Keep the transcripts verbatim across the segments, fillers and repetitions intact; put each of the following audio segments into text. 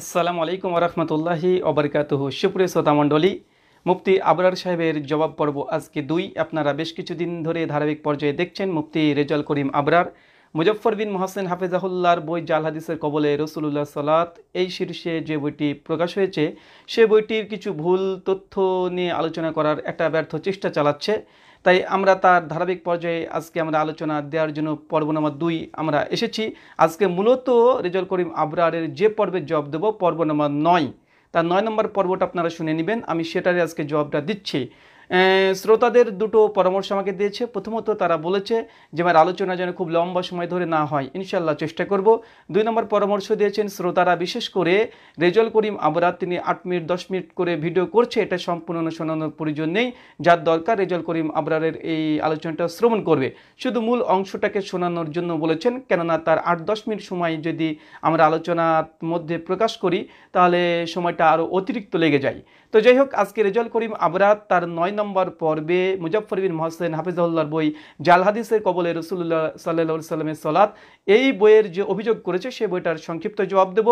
अस्सलामुअलैकुम वरहमतुल्लाहि वबरकातुहु। शुक्रिया श्रोता मंडली, मुफ्ती आबरार साहेबेर जवाब पर्व आज के दुई अपनारा बेश किछुदिन धरे धारावाहिक पर्याये देखछेन। मुफ्ती रेजाउल करीम आबरार मुजफ्फर बिन मुहसिन हाफेजाहुल्लाहर बोई जाल हादिसेर कबले रसूलुल्लाह सलात एई शीर्षे जे बोईटी प्रकाश होयेछे सेई बोईटिर किछु भूल तथ्य निये आलोचना करार एकटा व्यर्थ चेष्टा चालाच्छे, তাই আমরা তার ধারাবাহিক পর্যায়ে আজকে আমরা আলোচনা দেওয়ার জন্য পর্ব নম্বর দুই আমরা এসেছি। আজকে মূলত রেজাউল করিম আবরারের যে পর্বের জবাব দেব পর্ব নম্বর নয়, তার নয় নম্বর পর্বটা আপনারা শুনে নেবেন, আমি সেটারই আজকে জবাবটা দিচ্ছি। শ্রোতাদের দুটো পরামর্শ আমাকে দিয়েছে। প্রথমত তারা বলেছে যে আমার আলোচনা যেন খুব লম্বা সময় ধরে না হয়, ইনশাল্লাহ চেষ্টা করব। দুই নম্বর পরামর্শ দিয়েছেন শ্রোতারা, বিশেষ করে রেজাউল করিম আবরার তিনি আট মিনিট দশ মিনিট করে ভিডিও করছে, এটা সম্পূর্ণ শোনানোর প্রয়োজন নেই, যার দরকার রেজাউল করিম আবরারের এই আলোচনাটা শ্রবণ করবে, শুধু মূল অংশটাকে শোনানোর জন্য বলেছেন, কেননা তার আট দশ মিনিট সময় যদি আমরা আলোচনার মধ্যে প্রকাশ করি তাহলে সময়টা আরও অতিরিক্ত লেগে যায়। তো যাই হোক, আজকে রেজাউল করিম আবরার তার নয় নম্বর পর্বে মুজফর বিন মুহসিন হাফিজাহুল্লাহর বই জাল হাদিসের কবলে রাসূলুল্লাহ সাল্লাল্লাহু আলাইহি সাল্লামের সালাত এই বইয়ের যে অভিযোগ করেছে সেই বইটার সংক্ষিপ্ত জবাব দেব।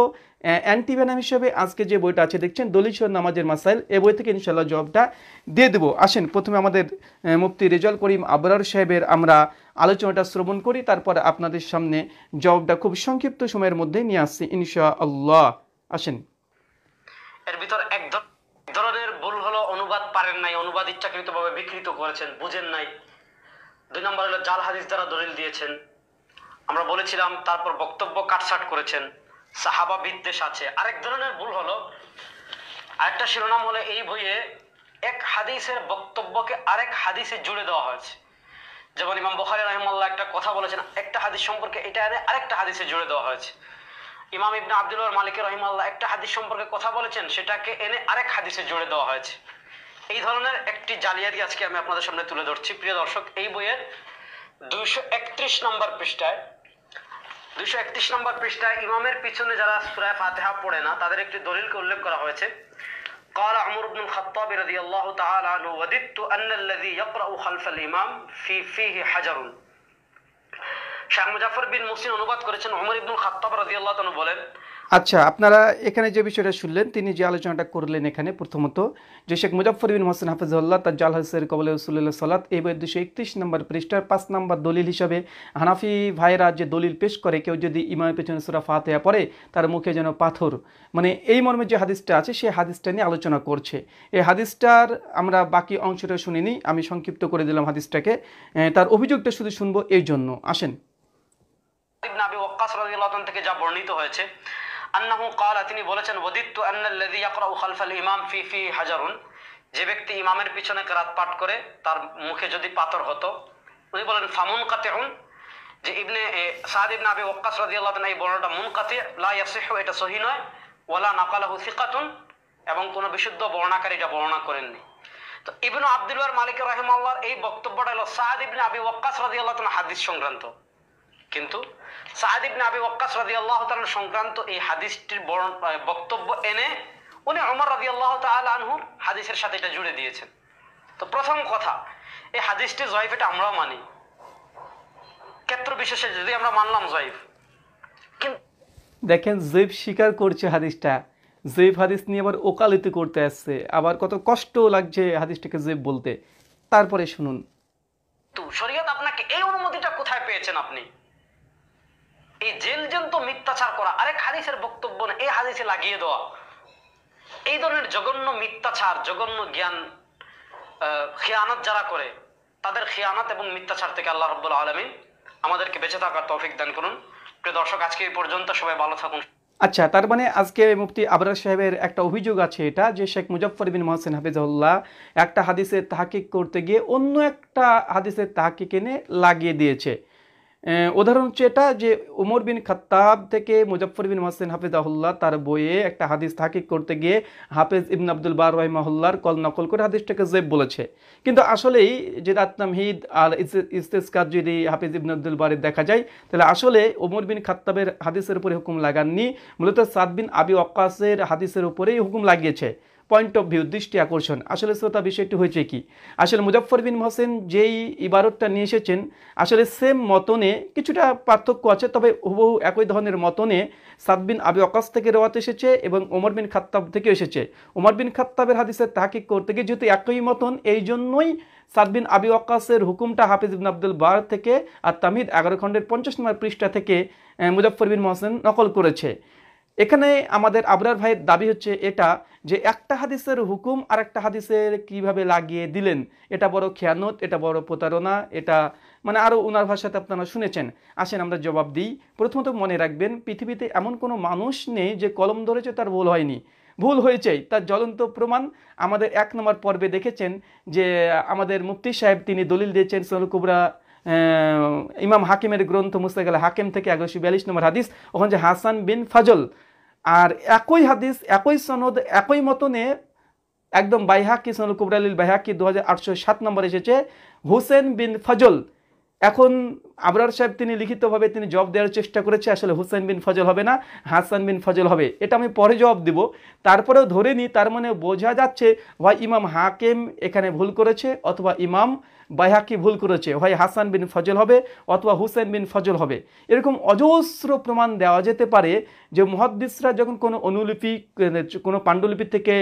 অ্যান্টিভেনাম হিসেবে আজকে যে বইটা আছে দেখছেন দলিল ও নামাজের মাসাইল, এই বই থেকে ইনশাআল্লাহ জবাবটা দিয়ে দেব। আসেন প্রথমে আমাদের মুফতি রেজাউল করিম আবরার সাহেবের আমরা আলোচনাটা শ্রবণ করি, তারপর আপনাদের সামনে জবাবটা খুব সংক্ষিপ্ত সময়ের মধ্যে নিয়ে আসছি ইনশাআল্লাহ। আসেন। এর ভিতর এক ধরনের ভুল হলো অনুবাদ পারেন নাই, অনুবাদ ইচ্ছাকৃতভাবে বিকৃত করেছেন, বুঝেন নাই। দুই নম্বর হলো জাল হাদিস দ্বারা দলিল দিয়েছেন, আমরা বলেছিলাম। তারপর বক্তব্য কাটছাট করেছেন, সাহাবা বিদ্বেষ আছে। আরেক ধরনের ভুল হলো, আরেকটা শিরোনাম হলো এই বইয়ে এক হাদিসের বক্তব্যকে আরেক হাদিসে জুড়ে দেওয়া হয়েছে, যেমন ইমাম বুখারী রাহিমাহুল্লাহ একটা কথা বলেছেন, একটা হাদিস সম্পর্কে এটা এনে আরেকটা হাদিসে জুড়ে দেওয়া হয়েছে। ইমাম ইবনে আব্দুল ওয়ার মালিক রাহিমাহুল্লাহ একটা হাদিস সম্পর্কে কথা বলেছেন, সেটাকে এনে আরেক হাদিসে জুড়ে দেওয়া হয়েছে। এই ধরনের একটি জালিয়াতি আজকে আমি আপনাদের সামনে তুলে ধরছি। প্রিয় দর্শক, এই বইয়ের দুইশো একত্রিশ নম্বর পৃষ্ঠায় দুইশো একত্রিশ নম্বর পৃষ্ঠায় ইমামের পিছনে যারা সূরা ফাতিহা পড়ে না তাদের একটি দলিলকে উল্লেখ করা হয়েছে। قال عمر بن الخطاب رضي الله تعالى عنه وددت أن الذي يقرأ خلف الإمام في فيه حجر। শাহ মুজাফর বিন মুহসিন অনুবাদ করেছেন, ওমর ইবনুল খাত্তাব রাদিয়াল্লাহু তাআলা বলেন। আচ্ছা, আপনারা এখানে যে বিষয়টা শুনলেন, তিনি যে আলোচনাটা করলেন এখানে, প্রথমত যে শেখ মুজাফর বিন মুহসিন হাফিজাহুল্লাহ তার জাল হাদিসের কবলে রাসূলুল্লাহ সালাত এই বইয়ের দুশো একত্রিশ নম্বর পৃষ্ঠার পাঁচ নম্বর দলিল হিসাবে হানাফি ভাইরা যে দলিল পেশ করে, কেউ যদি ইমামের পেছনে সূরা ফাতিহা পড়ে তার মুখে যেন পাথর, মানে এই মর্মে যে হাদিসটা আছে সেই হাদিসটা নিয়ে আলোচনা করছে। এই হাদিসটার আমরা বাকি অংশটা শুনিনি, আমি সংক্ষিপ্ত করে দিলাম হাদিসটাকে, তার অভিযোগটা শুধু শুনবো এই জন্য। আসেন। ইবনে আবি ওয়াক্কাস রাদিয়াল্লাহু তাআলা থেকে যা বর্ণিত হয়েছে, আনহু ক্বালা তিনি বলেছেন, ওয়াদিতু আন্নাল্লাযী ইয়াকরাউ খালফাল ইমাম ফি ফি হাজারুন, যে ব্যক্তি ইমামের পিছনে কিরাত পাঠ করে তার মুখে যদি পাথর হতো। উনি বলেন ফামুন কাতিউন, যে ইবনে সাদ ইবনে আবি ওয়াক্কাস রাদিয়াল্লাহু তাআলা এই বর্ণনাটা মুনকাতি লা ইয়াসিহু, এটা সহিহ নয়, ওয়ালা নাকালাহু সিকাতুন, এবং কোনো বিশুদ্ধ বর্ণাকারী এটা বর্ণনা করেননি। তো ইবনে আব্দুল ওয়ার মালিক রাহিমাহুল্লাহ এই বক্তব্যটা হলো সাদ ইবনে আবি ওয়াক্কাস রাদিয়াল্লাহু তাআলা হাদিস সংক্রান্ত, কিন্তু সাদ ইবনে আবি ওয়াক্কাস রাদিয়াল্লাহু তাআলা সংক্রান্ত এই হাদিসটির বক্তব্য এনে উনি ওমর রাদিয়াল্লাহু তাআলা আনহুর হাদিসের সাথে এটা জুড়ে দিয়েছেন। তো প্রথম কথা, এই হাদিসটি যয়ীফ, এটা আমরাও মানি, ক্ষেত্র বিশেষে যদি আমরা মানলাম যয়ীফ, কিন্তু দেখেন যয়ীফ স্বীকার করছে হাদিসটা, যয়ীফ হাদিস নিয়ে আবার ওকালতি করতে আসছে, আবার কত কষ্ট লাগছে হাদিসটাকে যয়ীফ বলতে। তারপরে শুনুন, তো শরীয়ত আপনাকে এই অনুমতিটা কোথায় পেয়েছেন? আপনি এই জেলজন্ত মিথ্যাচার করা, আরেক হাদিসের বক্তব্য না এই হাদিসে লাগিয়ে দেওয়া, এই ধরনের জঘন্য মিথ্যাচার, জঘন্য জ্ঞান খিয়ানত যারা করে তাদের খিয়ানত এবং মিথ্যাচার থেকে আল্লাহ রাব্বুল আলামিন আমাদেরকে বেঁচে থাকার তৌফিক দান করুন। প্রিয় দর্শক, আজকে এই পর্যন্ত, সবাই ভালো থাকুন। আচ্ছা, তার মানে আজকে মুফতি আবরার সাহেবের একটা অভিযোগ আছে এটা, যে শেখ মুজাফর বিন মুহসিন হাফিজাহুল্লাহ একটা হাদিসের তাহকিক করতে গিয়ে অন্য একটা হাদিসের তাহকিক এনে লাগিয়ে দিয়েছে। উদাহরণ হচ্ছে এটা, যে ওমর বিন খাত্তাব থেকে মুজাফর বিন মুহসিন হাফিজাহুল্লাহ তার বইয়ে একটা হাদিস তাহকিক করতে গিয়ে হাফেজ ইবন আব্দুল বার রহিমাহুল্লাহর কল নকল করে হাদিসটাকে জেব বলেছে, কিন্তু আসলেই যে তাতনামহিদ আর ইস্তেসকার যদি হাফেজ ইবন আব্দুল বারের দেখা যায় তাহলে আসলে ওমর বিন খাত্তাবের হাদিসের উপরে হুকুম লাগাননি, মূলত সাদ বিন আবি ওয়াক্কাসের হাদিসের উপরেই হুকুম লাগিয়েছে। पॉइंट अफ भिउ दृष्टि आकर्षण आसले श्रोता विषयटी होयेछे कि आसले मुजफ्फर बिन मुहसिन जेई इबारतटा निये एसेछेन आसले सेम मतने किछुटा पार्थक्य आछे तबे हुबहु एकई धरनेर मतने साद बिन आबी वकास थेके रिवायत एसेछे एबं उमर बिन खत्ताब थेके एसेछे। उमर बिन खत्ताबेर हादिसे तहकीक करते गिये जेहेतु एकई मतन एइजन्यई साद बिन आबी वकासेर हुकुमटा हाफिज इब्न आब्दुल बार थेके आत-तमहीद एगारो खंडेर पचास नम्बर पृष्ठा थेके मुजफ्फर बिन मुहसिन नकल करेछे। एखाने आमादेर आबरार भाइयेर दाबी होच्छे एटा जे एकटा हादिसेर हुकुम आरेकटा हादिसेर किभाबे लागिये दिलेन एटा बड़ो खियानत, एटा बड़ो प्रतारणा, एटा माने आरो उनार भाषाते आपनारा शुनेछेन। आसेन आमरा जवाब दिई। प्रथमत मने राखबेन पृथिबीते एमन कोनो मानुष नेই जे कलम धरेছে तार भूल হয়নি। भूल হয়েছে তার জ্বলন্ত প্রমাণ আমাদের এক নম্বর পর্বে দেখেছেন যে আমাদের মুফতি সাহেব তিনি দলিল দিয়েছেন সূরা কুবরা ইমাম হাকিমের গ্রন্থ মুস্তাদরাক হাকিম থেকে एक सौ बयालीस নম্বর হাদিস ওখানে হাসান বিন ফাজল और একই হাদিস একই সনদ একই মতনে একদম বাইহাকি সূরা কুবরা লিল বাইহাকি दो हज़ार आठ सौ सात নম্বর এসেছে হুসেন বিন ফাজল। এখন আবরার সাহেব তিনি লিখিতভাবে তিনি জবাব দেওয়ার চেষ্টা করেছে আসলে হুসাইন বিন ফজল হবে না হাসান বিন ফজল হবে, এটা আমি পরে জবাব দেব। তারপরেও ধরে নিই তার মানে বোঝা যাচ্ছে হয় ইমাম হাকিম এখানে ভুল করেছে অথবা ইমাম বাইহাকি ভুল করেছে, হয় হাসান বিন ফজল হবে অথবা হুসাইন বিন ফজল হবে। এরকম অজস্র প্রমাণ দেওয়া যেতে পারে যে মুহাদ্দিসরা যখন কোনো অনুলিপি কোনো পাণ্ডুলিপি থেকে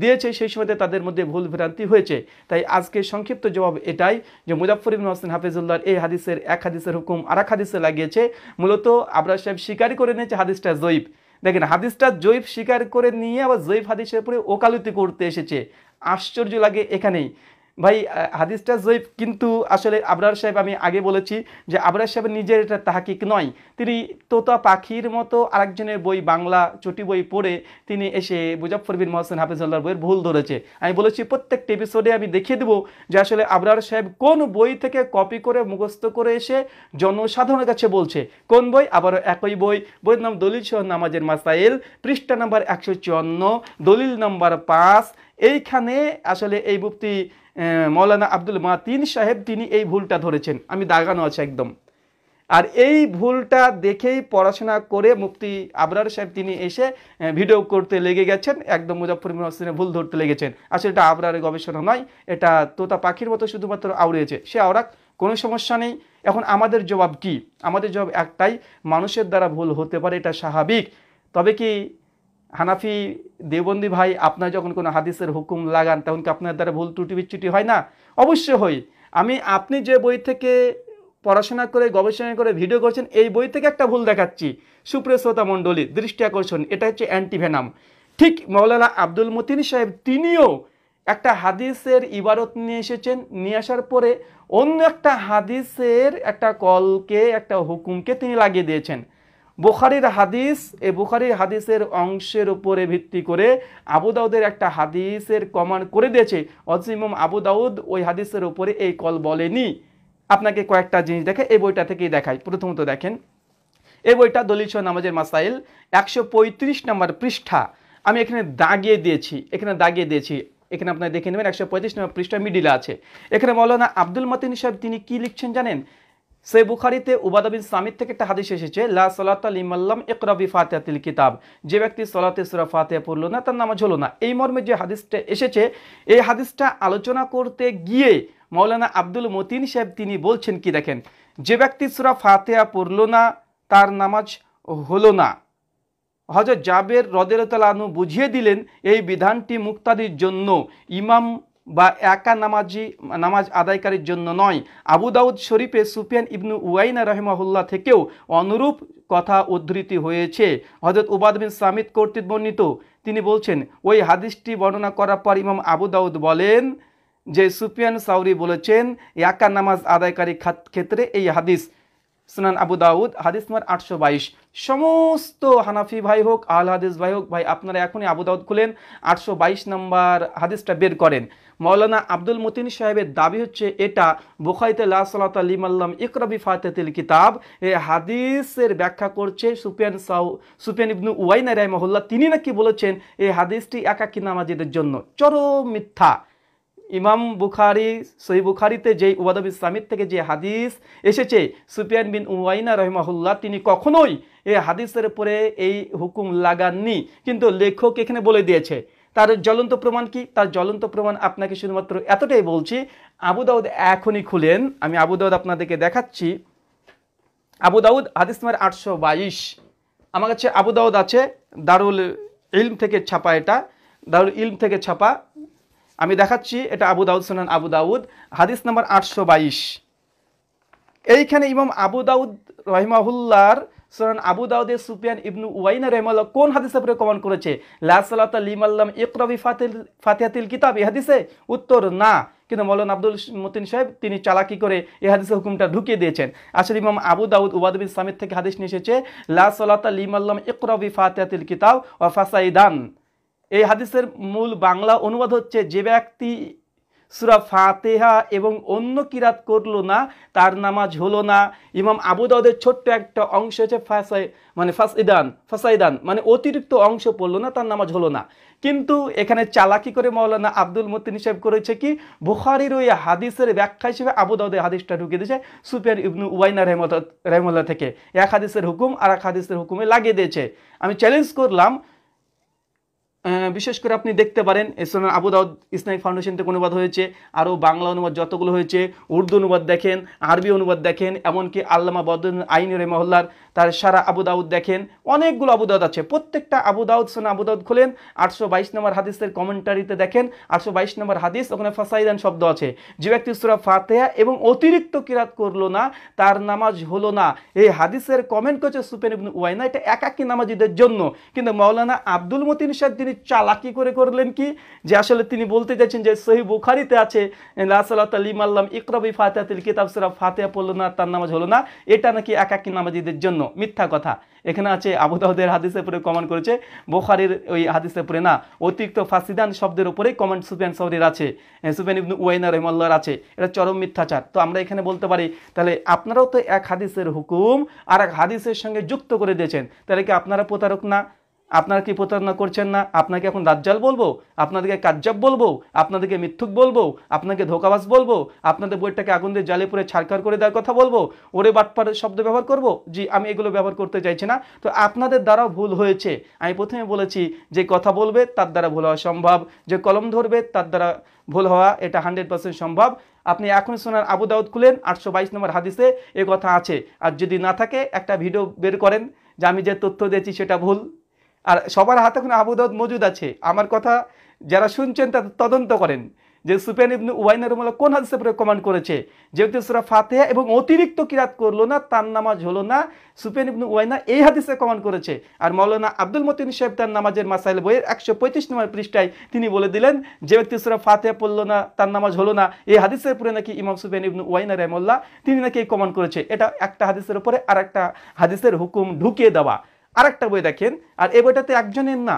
দিয়েছে সেই সময়তে তাদের মধ্যে ভুল ভ্রান্তি হয়েছে। তাই আজকে সংক্ষিপ্ত জবাব এটাই যে মুজাফফর ইবনে মুহসিন হাফেজুল্লাহর এই হাদিসের एक हादिसर हुकुम और एक हादिसे लागिए मूलत आबरार साहेब स्वीकार कर नहीं हादिसटा जयीफ। देखें हादिसटा जयीफ स्वीकार कर नहीं आबार जयीफ हादिसेर उपरे ओकालती करते एसेछे, आश्चर्य लागे एखानेई। भाई हादिसटा जयीफ किन्तु आसले आबरार साहेब आमी आगे बोलेछि जे आबरार साहेब निजेर एटा तहकीक नय, तिनि तोता पाखिर मतो आरेकजनेर बोई बांगला चटी बोई पढ़े तिनि एसे मुजफ्फर बिन मुहसिन हाफिजुल्लाहर बोइयेर भूल धरेछे। आमी बोलेछि प्रत्येकटा एपिसोडे आमी देखिए देब जे आसले आबरार साहेब कोन बोई थेके कपि करे मुखस्थ करे एसे जनसाधारणेर काछे बोलछे कोन बोई, आबारो एकई बोई बोइयेर नाम दलिल सह नामाजेर मासाइल पृष्ठा नम्बर एक सौ चौवन दलिल नम्बर पाँच। এইখানে আসলে এই মুফতি মৌলানা আব্দুল মাতিন সাহেব তিনি এই ভুলটা ধরেছেন, আমি দাগানো আছে একদম। আর এই ভুলটা দেখেই পড়াশোনা করে মুফতি আবরার সাহেব তিনি এসে ভিডিও করতে লেগে গেছেন, একদম মুজাফফর বিন মুহসিনের ভুল ধরতে লেগেছেন। আসলে এটা আবরারের গবেষণা নয়, এটা তোতা পাখির মতো শুধুমাত্র আওড়িয়েছে, সে আওড়াক কোনো সমস্যা নেই। এখন আমাদের জবাব কি? আমাদের জবাব একটাই, মানুষের দ্বারা ভুল হতে পারে এটা স্বাভাবিক। তবে কি हानाफी देवबंदी भाई अपना जखन कोनो हादिसेर हुकुम लागान तखन कि आपनार द्वारा भूल त्रुटि बिच्युटि हय ना? अवश्य हय। आमी आपनी जे बोई थेके पढ़ाशोना करे गवेषणा करे भिडियो करछेन एई बोई थेके एकटा भूल देखाच्छि सुप्रिय श्रोता मंडली दृष्टि आकर्षण, एटा हच्छे एंटीभेनाम। ठीक मौलाना आब्दुल मतिन साहेब तिनिओ एकटा हादिसेर इबारत निये एसेछेन, निये आसार परे अन्य एकटा हादिसेर एकटा कलके एकटा हुकुमके तिनि लागिये दियेछेन। बुखारीर हादिस ए बुखारीर हादिसेर अंशेर उपरे भित्ति करे आबू दाऊदेर एकटा हादिसेर कमांड करे दियेछे अथच इमाम आबू दाऊद ओई हादिसेर उपरे एई कल बोलेनी। आपनाके कयेकटा जिनिस देखाई एई बोइटा थेकेई देखाई। प्रथमत देखें एई बोइटा दलिल सह नामाजेर मासाइल एक सौ पैंतीस नम्बर पृष्ठा आमी एखाने दागिये दियेछि, एखाने दागिये दियेछि, एखाने आपनारा देखे नेबेन एक सौ पैंतीस नम्बर पृष्ठा मिडिले आछे। एखाने मौलाना आब्दुल मतिन साहेब तिनि कि लिखछेन जानेन? सही बुखारीते उबादा बिन सामित थेके एकटा हादिस एसेछे ला सलाता लिमन लम इकरा बि फातिहातिल किताब, जे व्यक्ति सलाते सूरा फातिहा पढ़लो ना तार नामाज हलो ना। एई मर्मे जे हादिसटा एसेछे एई हादिसटा आलोचना करते गिये मौलाना आब्दुल मतिन साहेब तिनि बोलछेन कि देखें जे व्यक्ति सूरा फातिहा पढ़लो ना तार नामाज हलो ना। हजरत जाबेर रदियल्लाहु ताआला अन्हु बुझिए दिलेन एई बिधानटी मुक्तादिर जन्य इमाम बा एका नामाजी नामाज आदायकारीर जन्य नय। आबू दाऊद शरीफे सुफियान इब्न उयाइना रहिमाहुल्लाह थेकेओ अनुरूप कथा उद्धृति हयेछे। हजरत उबाद बिन सामित कर्तृक बर्णित तिनि बोलछेन ओई हादिसटी वर्णना करार पर इमाम आबू दाऊद बोलेन जे सुफियान साउरी बोलेछेन एका नामाज आदायकारी क्षेत्रे एई हादिस सुनान आबू दाऊद हादिस नम्बर आठ सौ बाईस। समस्त हानाफी भाई होक आल हादिस भाई होक भाई आपनारा एखोनी आबू दाऊद खुलेन आठ सौ बाईस नम्बर हादिसटा बेर करेन। मौलाना आब्दुल मतिन साहेबेर दाबी हच्छे एटा बुखारीते ला सलाता लिमन लम इकरा बि फातिहातिल किताब ए हादिसेर व्याख्या करछे सुफियान साउ सुफियान इब्न उयाइना रहमहुल्लाह तिनि नाकि बोलेछेन ए हादिसटी एकाकी नामाजीदेर जन्य। चरम मिथ्या। इमाम बुखारी सही बुखारीते जे उबादा बिन सामित थेके जे हादिस एसेछे सुफियान बिन उयाइना रहिमाहुल्लाह तिनि कखनोई ए हादिसेर उपरे ए हुकुम लागाननि, किन्तु लेखक एखाने बोले दियेछे তার জ্বলন্ত প্রমাণ কি? তার জ্বলন্ত প্রমাণ আপনাকে শুধুমাত্র এতটাই বলছি, আবু দাউদ এখনই খুলেন, আমি আবু দাউদ আপনাদেরকে দেখাচ্ছি। আবু দাউদ হাদিস নম্বর আটশো বাইশ, আমার কাছে আবু দাউদ আছে দারুল ইলম থেকে ছাপা, এটা দারুল ইলম থেকে ছাপা, আমি দেখাচ্ছি। এটা আবু দাউদ সুনান আবু দাউদ হাদিস নম্বর আটশো বাইশ। এইখানে ইমাম আবু দাউদ রহিমাহুল্লাহর সুনান আবু দাউদে সুফিয়ান ইবনু উয়াইনা রহিমাহুল্লাহ কোন হাদিসের উপরে কমেন্ট করেছে? লা সালাতা লিমাল্লাম ইকরা বিফাতিল ফাতিহাতিল কিতাব, এই হাদিসে উত্তর না, কিন্তু মৌলানা আব্দুল মতিন সাহেব তিনি চালাকি করে এই হাদিসের হুকুমটা ঢুকিয়ে দিয়েছেন। আসলে ইমাম আবু দাউদ উবাদ বিন সামিত থেকে হাদিস নিয়ে এসেছে লা সালাতা লিমাল্লাম ইকরা বিফাতিহাতিল কিতাব ওয়া ফাসাইদান। এই হাদিসের মূল বাংলা অনুবাদ হচ্ছে যে ব্যক্তি সূরা ফাতিহা এবং অন্য কিরাত করলো না তার নামাজ হলো না। ইমাম আবু দাউদের ছোট্ট একটা অংশ হচ্ছে ফাসাই মানে ফাসাইদান, ফাসাইদান মানে অতিরিক্ত অংশ পড়লো না তার নামাজ হলো না। কিন্তু এখানে চালাকি করে মৌলানা আব্দুল মতিন সাহেব করেছে কি, বুখারীর ওই হাদিসের ব্যাখ্যা হিসেবে আবু দাউদের হাদিসটা ঢুকিয়ে দিয়েছে সুফিয়ান ইবনু উয়াইনা রাহিমাহুল্লাহ থেকে। এক হাদিসের হুকুম আর এক হাদিসের হুকুমে লাগিয়ে দিয়েছে। আমি চ্যালেঞ্জ করলাম, বিশেষ করে আপনি দেখতে পারেন Sunan Abu Dawud Islamic Foundation থেকে অনুবাদ হয়েছে, আরও বাংলা অনুবাদ যতগুলো হয়েছে, উর্দু অনুবাদ দেখেন, আরবি অনুবাদ দেখেন, এমনকি আল্লামা বদরুল আইন রহিমাহুল্লাহ তার সারা আবু দাউদ দেখেন, অনেকগুলো আবু দাউদ আছে। প্রত্যেকটা আবু দাউদ সুনান আবু দাউদ খোলেন, আটশো বাইশ নম্বর হাদিসের কমেন্টারিতে দেখেন আটশো বাইশ নম্বর হাদিস, ওখানে ফাসাইদান শব্দ আছে। যে ব্যক্তি সূরা ফাতিহা এবং অতিরিক্ত কিরাত করলো না তার নামাজ হলো না, এই হাদিসের কমেন্ট করছে সুফিয়ান ইবনু উয়াইনা, এটা একাকী নামাজীদের জন্য। কিন্তু মৌলানা আব্দুল মতিন সাহেব চালাকি করে করলেন কি, যে আসলে তিনি বলতে চাইছেন যে সহিহ বুখারীতে আছে লা সালাতা লিমাল্লাম ইকরা বিফাতিহাতিল কিতাব, সূরা ফাতিহা পড়লো না তার নামাজ হলো না, এটা নাকি একাকী নামাজীদের জন্য। মিথ্যা কথা, এখানে আছে আবু দাউদের হাদিসের উপরে কমেন্ট করেছে, বুখারীর ওই হাদিসের উপরে না, অতিরিক্ত ফাসিদান শব্দের উপরেই কমেন্ট সুফিয়ান সাউরির আছে, সুফিয়ান ইবনু উয়াইনা রাহিমাহুল্লাহর আছে। এটা চরম মিথ্যাচার। তো আমরা এখানে বলতে পারি তাহলে আপনারাও তো এক হাদিসের হুকুম আর এক হাদিসের সঙ্গে যুক্ত করে দিয়েছেন, তাহলে কি আপনারা প্রতারক না? আপনারা কি প্রতারণা করছেন না? আপনাকে এখন দাজ্জাল বলবো, আপনাদেরকে কাজ্জাব বলবো, আপনাদেরকে মিথ্যুক বলবো, আপনাকে ধোকাবাজ বলবো, আপনাদের বইটাকে আগুন দিয়ে জ্বালিয়ে পুড়ে ছারখার করে দেওয়ার কথা বলবো, ওরে বাটপার শব্দ ব্যবহার করব? জি, আমি এগুলো ব্যবহার করতে চাইছি না। তো আপনাদের দ্বারাও ভুল হয়েছে। আমি প্রথমে বলেছি যে কথা বলবে তার দ্বারা ভুল হওয়া সম্ভব, যে কলম ধরবে তার দ্বারা ভুল হওয়া এটা হান্ড্রেড পার্সেন্ট সম্ভব। আপনি এখন সুনান আবু দাউদ খুলেন, আটশো বাইশ নম্বর হাদিসে এ কথা আছে। আর যদি না থাকে একটা ভিডিও বের করেন যে আমি যে তথ্য দিয়েছি সেটা ভুল। আর সবার হাতে এখন আবু দাউদ মজুদ আছে। আমার কথা যারা শুনছেন তাদের তদন্ত করেন যে সুফিয়ান ইবনু উয়াইনা রাহিমাহুল্লাহ কোন হাদিসে উপরে কমেন্ট করেছে যে ব্যক্তি সূরা ফাতিহা এবং অতিরিক্ত কিরাত করলো না তার নামাজ হলো না, সুফিয়ান ইবনু উয়াইনা এই হাদিসে কমেন্ট করেছে। আর মৌলানা আব্দুল মতিন সাহেব তার নামাজের মাসাইল বইয়ের একশো পঁয়ত্রিশ নম্বর পৃষ্ঠায় তিনি বলে দিলেন যে ব্যক্তি সূরা ফাতিহা পড়লো না তার নামাজ হলো না, এই হাদিসের উপরে নাকি ইমাম সুফিয়ান ইবনু উয়াইনা রাহিমাহুল্লাহ তিনি নাকি এই কমেন্ট করেছে। এটা একটা হাদিসের উপরে আর একটা হাদিসের হুকুম ঢুকিয়ে দেওয়া। আরেকটা বই দেখেন, আর এই বইটাতে একজনের না,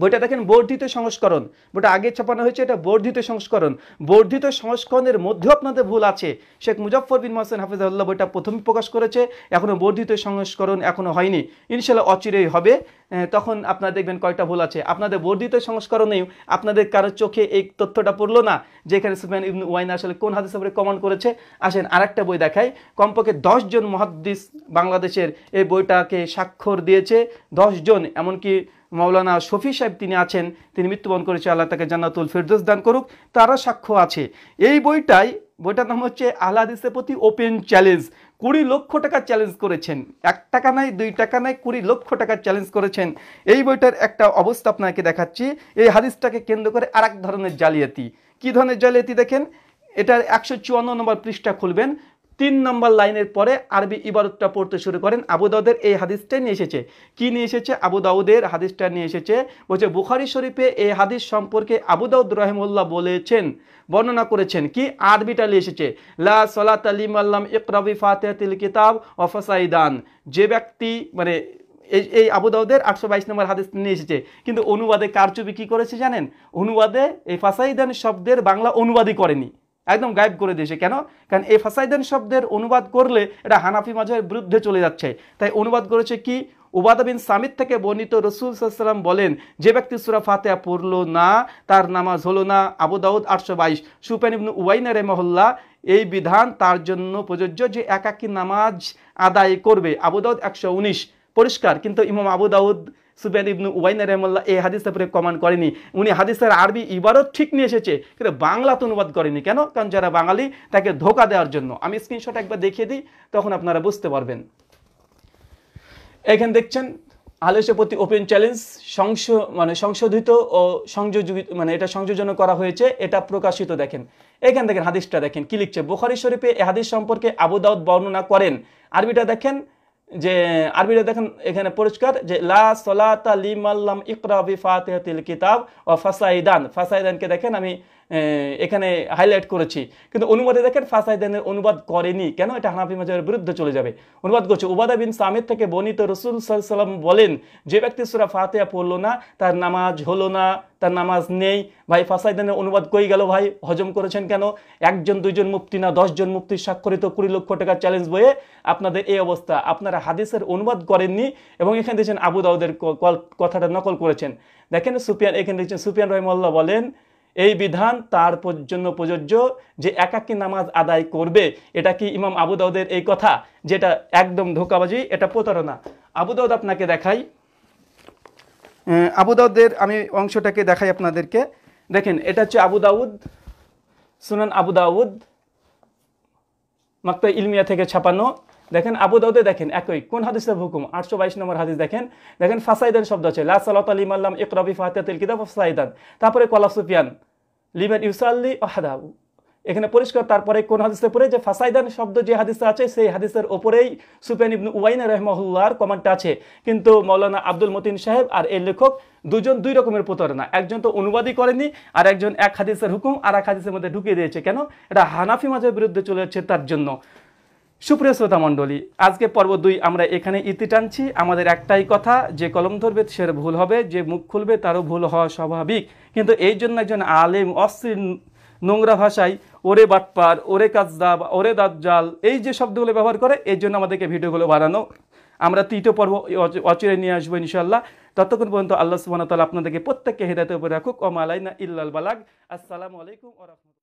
বইটা দেখেন বর্ধিত সংস্করণ, বইটা আগে ছাপানো হয়েছে, এটা বর্ধিত সংস্করণ। বর্ধিত সংস্করণের মধ্যেও আপনাদের ভুল আছে। শেখ মুজাফর বিন মুহসিন হাফিজাহুল্লাহ বইটা প্রথম প্রকাশ করেছে, এখনও বর্ধিত সংস্করণ এখনও হয়নি, ইনশাল্লাহ অচিরেই হবে, তখন আপনারা দেখবেন কয়টা ভুল আছে। আপনাদের বর্ধিত সংস্করণেও আপনাদের কারো চোখে এই তথ্যটা পড়লো না যেখানে সুফিয়ান ইবনু উয়াইনা আসলে কোন হাদিসের উপরে কমেন্ট করেছে। আসেন আরেকটা বই দেখাই। কমপক্ষে দশজন মুহাদ্দিস বাংলাদেশের এই বইটাকে স্বাক্ষর দিয়েছে, দশজন। এমনকি মৌলানা শফি সাহেব তিনি আছেন, তিনি মৃত্যুবরণ করেছে, আল্লাহ তাকে জান্নাতুল ফিরদৌস দান করুক, তারা সাক্ষ্য আছে। এই বইটাই, বইটার নাম হচ্ছে আহলে হাদিসের প্রতি ওপেন চ্যালেঞ্জ, কুড়ি লক্ষ টাকা চ্যালেঞ্জ করেছেন, এক টাকা নাই দুই টাকা নাই, কুড়ি লক্ষ টাকা চ্যালেঞ্জ করেছেন। এই বইটার একটা অবস্থা আপনাকে দেখাচ্ছি, এই হাদিসটাকে কেন্দ্র করে আর এক ধরনের জালিয়াতি। কী ধরনের জালিয়াতি দেখেন, এটার একশো চুয়ান্ন নম্বর পৃষ্ঠা খুলবেন, তিন নম্বর লাইনের পরে আরবি ইবারতটা পড়তে শুরু করেন। আবু দাউদের এই হাদিসটা নিয়ে এসেছে, কি নিয়ে এসেছে? আবু দাউদের হাদিসটা নিয়ে এসেছে, বলছে বুখারী শরীফে এই হাদিস সম্পর্কে আবু দাউদ রাহিমাহুল্লাহ বলেছেন, বর্ণনা করেছেন, কি আরবিটা নিয়ে এসেছে লা সালাতা লিমাল্লাম ইকরা বিফাতিহাতিল কিতাব ওয়া ফাসাইদান। যে ব্যক্তি মানে এই এই আবু দাউদের আটশো বাইশ নম্বর হাদিস নিয়ে এসেছে, কিন্তু অনুবাদে কারচুপি কী করেছে জানেন? অনুবাদে এই ফাসাইদান শব্দের বাংলা অনুবাদই করেনি, একদম গায়েব করে দিয়েছে। কেন? কারণ এই ফাসাইদান শব্দের অনুবাদ করলে এটা হানাফি মাযহাবের বিরুদ্ধে চলে যাচ্ছে। তাই অনুবাদ করেছে কি, উবাদা বিন সামিত থেকে বর্ণিত রাসূল সাল্লাল্লাহু আলাইহি ওয়াসাল্লাম বলেন যে ব্যক্তি সূরা ফাতিহা পড়লো না তার নামাজ হলো না। আবু দাউদ আটশো বাইশ, সুফিয়ান ইবনু উয়াইনা রাহিমাহুল্লাহ এই বিধান তার জন্য প্রযোজ্য যে একাকী নামাজ আদায় করবে। আবু দাউদ একশো উনিশ, পরিষ্কার। কিন্তু ইমাম আবু দাউদ सुफियान इब्ने उयाइना रहमतुल्लाह ए हादिसटार उपरे कमेंट करेनी उनी हादिसेर आरबी इबारत ठीक निये एसेछे किन्तु बांगला तो अनुवाद करेनी केन कारण जारा बांगाली ताके धोखा देवार जोन्नो आमी स्क्रीनशट एकबार देखिए दिई तखन आपनारा बुझते पारबेन। एखाने देखछेन आलोचनापति ओपेन चैलेंज संश माने संशोधित और संयोजित माने एटा संयोजन करा होयेछे एटा प्रकाशित देखें एखाने देखें हादिसटा देखें कि लिखछे बुखारी शरीफे ए हादिस सम्पर्के आबू दाऊद वर्णना करेन आरबीटा देखें जे आरबीटा देखें एखाने परिष्कार जे ला सलाता लिमन लम इकरा बि फातिहातिल किताब और फासाइदान फासाइदान के देखें आमी एखाने हाइलाइट करेছি কিন্তু অনুবাদে দেখেন ফাসাইদানের অনুবাদ করেনি কেন এটা হানাফি মাযহাবের বিরুদ্ধে চলে যাবে। অনুবাদ করছে উবাদা বিন সামিত থেকে বর্ণিত রাসূল সাল্লাল্লাহু আলাইহি ওয়াসাল্লাম বলেন যে ব্যক্তি সূরা ফাতিহা পড়লো না তার নামাজ হলো না তার নামাজ নেই। ভাই ফাসাইদানের অনুবাদ কই গেল ভাই হজম করেছেন কেন? একজন দুইজন মুফতি না দশ জন মুফতি স্বাক্ষরিত কুড়ি লক্ষ টাকা চ্যালেঞ্জ বইয়ে আপনাদের এই অবস্থা, আপনারা হাদিসের অনুবাদ করেননি এবং এখানে দেখেন আবু দাউদের কথাটা নকল করেছেন। দেখেন সুফিয়ান এখানে দেখেন সুফিয়ান রাহিমাহুল্লাহ বলেন এই বিধান তার জন্য প্রযোজ্য যে একাকী নামাজ আদায় করবে। এটা কি ইমাম আবু দাউদের এই কথা যেটা একদম ধোঁকাবাজি, এটা প্রতারণা। আবু দাউদ আপনাকে দেখাই, আবু দাউদের আমি অংশটাকে দেখাই আপনাদেরকে। দেখেন এটা হচ্ছে আবু দাউদ সুনান আবু দাউদ মাকতা ইলমিয়া থেকে ছাপানো। দেখেন আবু দাউদে দেখেন একই কোন হাদিসের হুকুম আটশো বাইশ নম্বর হাদিস দেখেন দেখেন ফাসাইদান শব্দ আছে লা সালাত লিমাল্লাম ইকরাবি ফাতিহাতিল কিতাব ফাসাইদান। তারপরে কলা সুফিয়ান লিমান ইউসাল্লি ওয়াহদাহ এখানে পরিষ্কার। তারপরে কোন হাদিসে পড়ে যে ফাসাইদান শব্দ যে হাদিসে আছে সেই হাদিসের ওপরেই সুফিয়ান ইবনে উয়াইনা রাহিমাহুল্লাহর কমেন্ট আছে, কিন্তু মাওলানা আব্দুল মতিন সাহেব আর এর লেখক দুজন দুই রকমের প্রতারণা। একজন তো অনুবাদই করেনি আর একজন এক হাদিসের হুকুম আর এক হাদিসের মধ্যে ঢুকিয়ে দিয়েছে। কেন? এটা হানাফি মাযহাবের বিরুদ্ধে চলে যাচ্ছে তার জন্য। সুপ্রিয় শ্রোতা মণ্ডলী, আজকে পর্ব দুই আমরা এখানে ইতি টানছি। আমাদের একটাই কথা, যে কলম ধরবে সে ভুল হবে, যে মুখ খুলবে তারও ভুল হওয়া স্বাভাবিক, কিন্তু এই জন্য একজন আলেম অশ্লীল নোংরা ভাষায় ওরে বাটপার, ওরে কাজদাব, ওরে দাজ্জাল এই যে শব্দগুলো ব্যবহার করে এই জন্য আমাদেরকে ভিডিওগুলো বানানো। আমরা তৃতীয় পর্ব অচিরে নিয়ে আসবো ইনশাআল্লাহ। ততক্ষণ পর্যন্ত আল্লাহ সুবহানাহু ওয়া তাআলা আপনাদেরকে প্রত্যেককে হেদায়েতের উপর রাখুক। ওয়া মা আলাইনা ইল্লাল বালাগ। আসসালামু আলাইকুম ওয়া রাহমাতুল্লাহ।